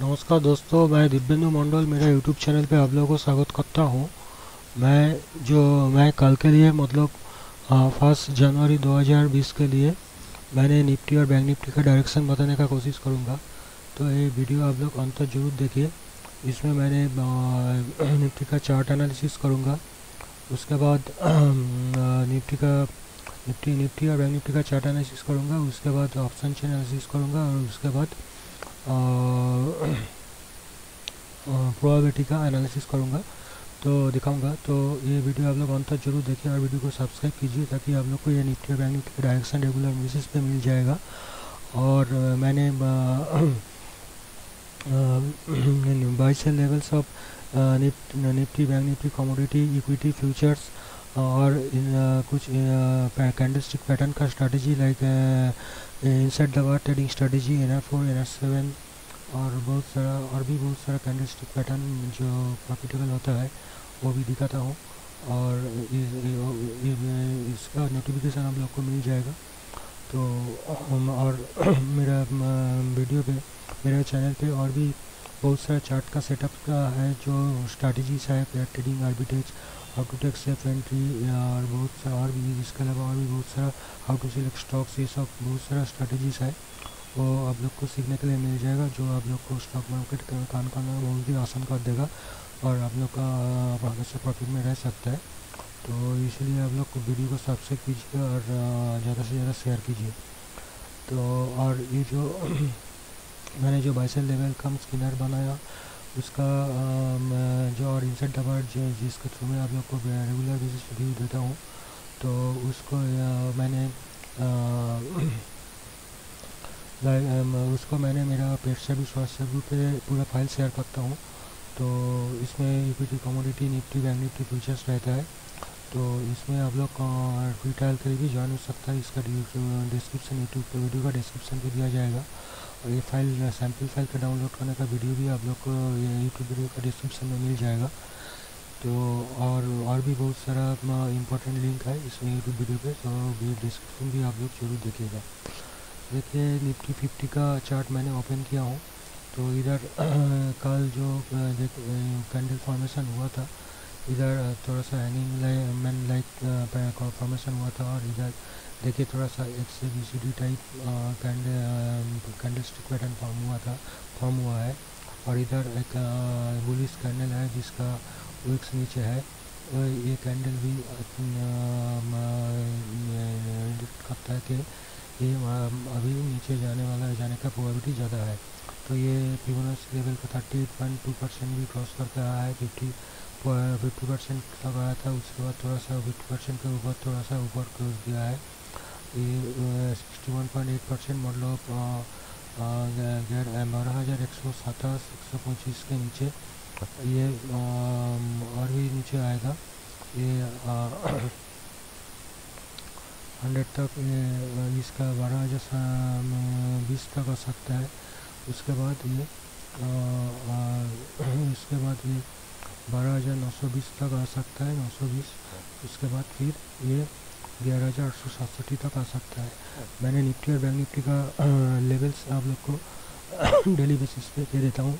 नमस्कार दोस्तों, मैं दिप्यदू मंडल मेरा यूट्यूब चैनल पे आप लोगों को स्वागत करता हूँ। मैं कल के लिए मतलब 1 जनवरी 2020 के लिए मैंने निफ्टी और बैंक निफ्टी का डायरेक्शन बताने का कोशिश करूँगा, तो ये वीडियो आप लोग अंत तक जरूर देखिए। इसमें मैंने निफ्टी का चार्ट एनालिसिस करूँगा, उसके बाद निफ्टी और बैंक निफ्टी का चार्ट एनालिसिस करूँगा, उसके बाद ऑप्शन चेन एनालिसिस करूँगा और उसके बाद प्रोबेबिलिटी का एनालिसिस करूँगा, तो दिखाऊंगा। तो ये वीडियो आप लोग अंत तक जरूर देखिए और वीडियो को सब्सक्राइब कीजिए ताकि आप लोग को ये निफ्टी और बैंक निफ्टी का डायरेक्शन रेगुलर बेसिस पे मिल जाएगा। और मैंने buy sell levels of Nifty, bank Nifty, commodity, equity, futures और कुछ कैंडलस्टिक पैटर्न का strategy like inside the bar trading strategy, NR4, NR7 और बहुत सारा कैंडलस्टिक पैटर्न जो प्रॉफिटेबल होता है वो भी दिखाता हूँ। और इसका नोटिफिकेशन आप लोग को मिल जाएगा। तो और मेरा वीडियो पे, मेरे चैनल पे और भी बहुत सारा चार्ट का सेटअप का है, जो स्ट्रैटेजीज है, pair trading, arbitrage, how to take safe entry और बहुत सारा, और भी इसके अलावा और भी बहुत सारा हाउ टू सिलेक्ट स्टॉक्स, ये सब बहुत सारा स्ट्रैटेजीज है वो आप लोग को सीखने के लिए मिल जाएगा, जो आप लोग को स्टॉक मार्केट का काम करना बहुत ही आसान कर देगा और आप लोग का आगे से प्रॉफिट में रह सकता है। तो इसलिए आप लोग वीडियो को सब्सक्राइब कीजिए और ज़्यादा से ज़्यादा शेयर कीजिए। तो और ये जो मैंने जो बाय सेल लेवल कम स्किनर बनाया उसका जो और इंसाइड द बार जिसके थ्रू मैं आप लोग को रेगुलर बेसिस पे व्यू देता हूँ, तो उसको मैंने मेरा पेट से भी स्वास्थ्य ग्रुप पर पूरा फाइल शेयर करता हूँ। तो इसमें equity, commodity, Nifty, bank Nifty, futures रहता है। तो इसमें आप लोग फ्री ट्रायल के लिए भी ज्वाइन हो सकता है। इसका डिस्क्रिप्शन यूट्यूब पर वीडियो का डिस्क्रिप्शन भी दिया जाएगा और ये फाइल, सैम्पल फाइल का डाउनलोड करने का वीडियो भी आप लोग को यूट्यूब वीडियो का डिस्क्रिप्शन में मिल जाएगा। तो और भी बहुत सारा इम्पोर्टेंट लिंक है इसमें यूट्यूब वीडियो पे, तो डिस्क्रिप्शन भी आप लोग जरूर देखिएगा। देखिए निफ्टी 50 का चार्ट मैंने ओपन किया हूँ, तो इधर कल जो कैंडल फॉर्मेशन हुआ था, इधर थोड़ा सा हैंगिंग मैन लाइक फॉर्मेशन हुआ था और इधर देखिए थोड़ा सा XABCD type candlestick pattern form हुआ है और इधर एक बुलिश कैंडल है जिसका विक्स नीचे है। ये कैंडल भी इंडिकेट करता है कि ये अभी नीचे जाने का प्रोबेबिलिटी ज़्यादा है। तो ये फिबोनैच लेवल का 38.2% भी क्रॉस करके आया है, 50% तक आया था, उसके बाद थोड़ा सा 50% के ऊपर थोड़ा सा ऊपर क्लोज दिया है। ये 61.8% मतलब 11,127-125 के नीचे ये और भी नीचे आएगा, ये 100 तक, इसका 12,020 तक आ सकता है। उसके बाद ये 12,920 तक आ सकता है, 920, उसके बाद फिर ये 11,867 तक आ सकता है। मैंने निफ्टी और बैंक निफ्टी का लेवल्स आप लोग को डेली बेसिस पे दे देता हूँ,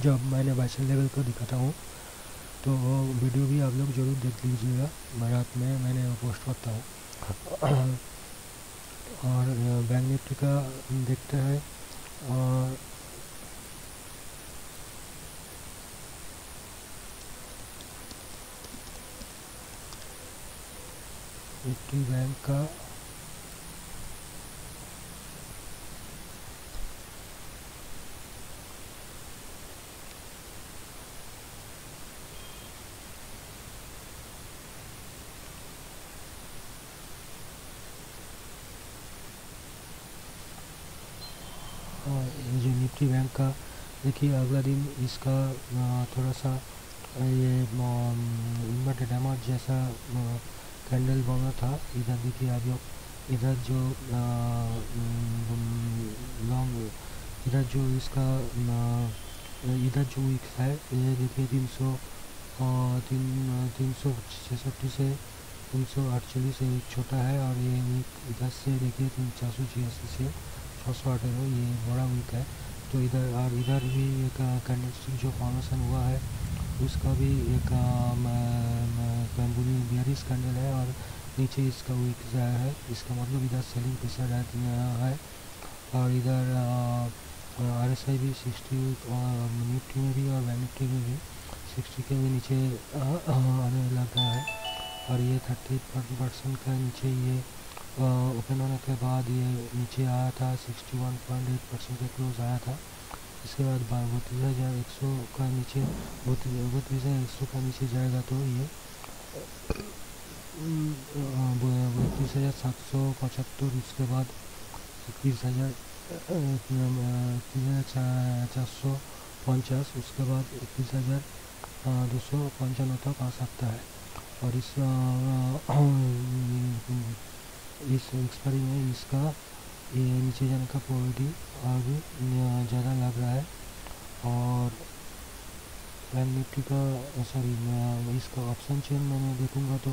जब मैंने बाय सेल लेवल को दिखाता हूँ, तो वो वीडियो भी आप लोग जरूर देख लीजिएगा। रात में मैंने पोस्ट करता हूँ। और बैंक निफ्टी का देखते हैं, और निफ्टी बैंक का देखिए अगला दिन इसका थोड़ा सा ये इन्वर्टेड एमर्ज जैसा कैंडल बना था। इधर देखिए आप लोग, इधर जो वीक्स है, ये देखिए 366 से 348 से वीक छोटा है और ये वीक इधर से देखिए 486 से 608, ये बड़ा वीक है। तो इधर और इधर भी एक कैंडलस्टिक जो फॉर्मेशन हुआ है उसका भी एक बेयरिश कैंडल है और नीचे इसका वीक जाया है, इसका मतलब इधर सेलिंग प्रेशर है। और इधर आरएसआई भी 60 और निफ्टी में भी और बैंक निफ्टी में भी 60 के भी नीचे आने लग रहा है। और ये 30% का नीचे ये ओपन होने के बाद ये नीचे आया था, 61.8% का क्लोज आया था। इसके बाद 32,100 का नीचे 32,100 का नीचे जाएगा तो ये 32,775, इसके बाद 21,450, उसके बाद 21,255 तक आ सकता है। और इस एक्सपायरी में इसका ये नीचे जाने का प्रोबेबिलिटी और भी ज़्यादा लग रहा है। और बैंक निफ्टी का सॉरी इसका ऑप्शन चेन मैं देखूंगा तो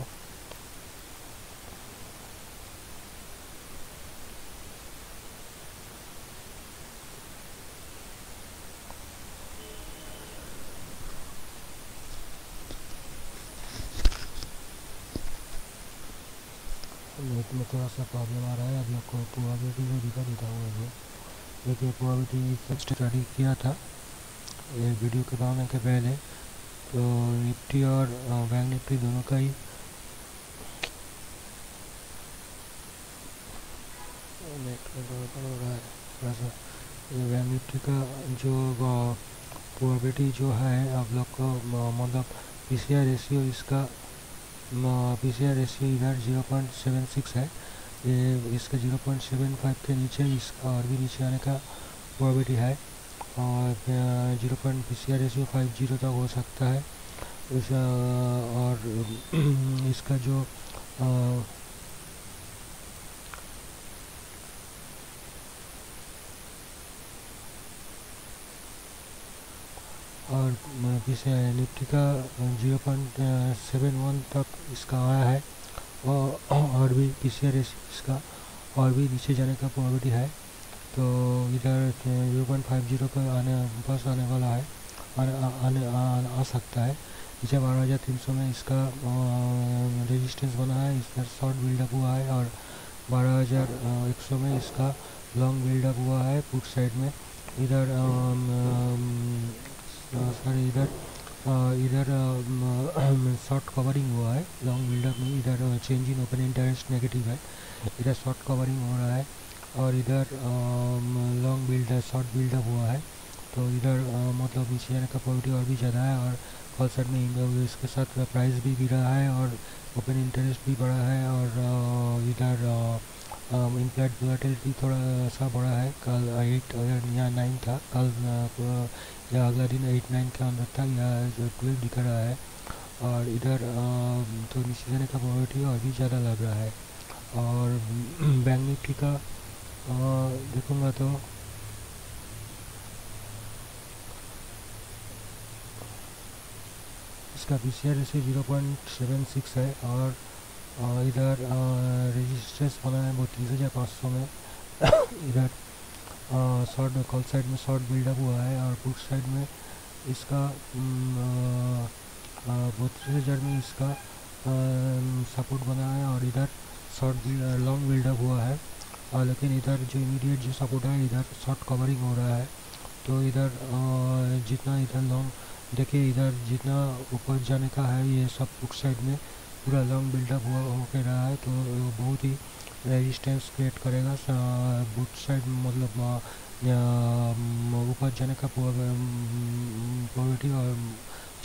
में थोड़ा सा प्रॉब्लम आ रहा है। अभी आपको प्रोबेबिलिटी में दिखा देता हूँ। ये देखिए प्रोबेबिलिटी स्टडी किया था ये वीडियो के बनाने के पहले, तो निफ्टी और बैंक निफ्टी दोनों का ही थोड़ा सा बैंक निफ्टी का जो प्रोबेबिलिटी जो है आप लोग को मतलब पीसीआर रेशियो, इसका पीसीआर रेशियो इधर 0.76 है, ये इसका 0.75 के नीचे इसका और भी नीचे आने का प्रोबेबिलिटी है। और पीसीआर रेशियो 50 तक हो सकता है। और इसका जो और निफ्टी का 0.71 तक इसका आया है और भी पीसीआर इसका और भी नीचे जाने का प्रोबेबिलिटी है। तो इधर 0.50 पर आने वाला है, आ सकता है। नीचे 12,300 में इसका रेजिस्टेंस बना है, इसका शॉर्ट बिल्डअप हुआ है। और 12,100 में इसका लॉन्ग बिल्डअप हुआ है पुट साइड में। इधर सॉरी इधर शॉर्ट कवरिंग हुआ है लॉन्ग बिल्डअप में। इधर change in open interest negative है, इधर शॉर्ट कवरिंग हो रहा है। और इधर लॉन्ग बिल्डअप शॉर्ट बिल्डअप हुआ है, तो इधर मतलब नीचे जाने का प्रॉपर्टी और भी ज़्यादा है। और कॉल साइड में इसके साथ प्राइस भी गिरा है और ओपन इंटरेस्ट भी बढ़ा है। और इधर इम्प्लाइड वोलेटिलिटी थोड़ा सा बड़ा है, कल 8 या 9 था, कल या अगला दिन 8-9 के अंदर था, या 12 दिख रहा है। और इधर तो नीचे जाने का प्रोबेबिलिटी और भी ज़्यादा लग रहा है। और बैंक निफ्टी का देखूँगा तो इसका पीसीआर रेशियो 0.76 है। और इधर रेजिस्टेंस बना है 32,500 में। इधर शॉर्ट कॉल साइड में शॉर्ट बिल्डअप हुआ है। और पुट साइड में इसका 32,000 में इसका सपोर्ट बना है। और इधर शॉर्ट लॉन्ग बिल्डअप हुआ है, और लेकिन इधर जो इमीडिएट जो सपोर्ट है इधर शॉर्ट कवरिंग हो रहा है। तो इधर जितना इधर लॉन्ग देखिए, इधर जितना ऊपर जाने का है ये सब पुट साइड में पूरा लॉन्ग बिल्डअप हुआ होकर रहा है, तो बहुत ही रेजिस्टेंस क्रिएट करेगा। बुट साइड मतलब ऊपर जाने का प्रोबेबिलिटी, और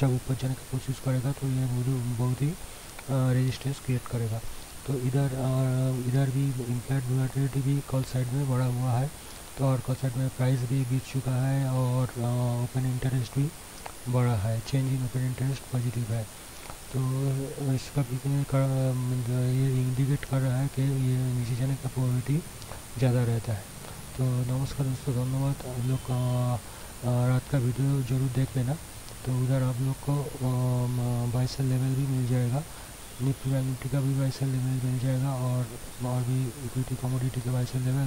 जब ऊपर जाने की कोशिश करेगा तो ये बहुत ही रेजिस्टेंस क्रिएट करेगा। तो इधर भी इम्प्लाइड वोलेटिलिटी भी कॉल साइड में बढ़ा हुआ है। तो और कॉल साइड में प्राइस भी गिर चुका है, और ओपन इंटरेस्ट भी बढ़ा है, change in open interest positive है। तो इसका ये इंडिकेट कर रहा है कि ये नीचे जाने का प्रोबेबिलिटी ज़्यादा रहता है। तो नमस्कार दोस्तों, धन्यवाद। आप लोग रात का वीडियो जरूर देख लेना, तो उधर आप लोग को बाय सेल लेवल भी मिल जाएगा, निफ्टी बैंक निफ्टी का भी बाय सेल लेवल मिल जाएगा, और भी इक्विटी कमोडिटी का बाय सेल लेवल।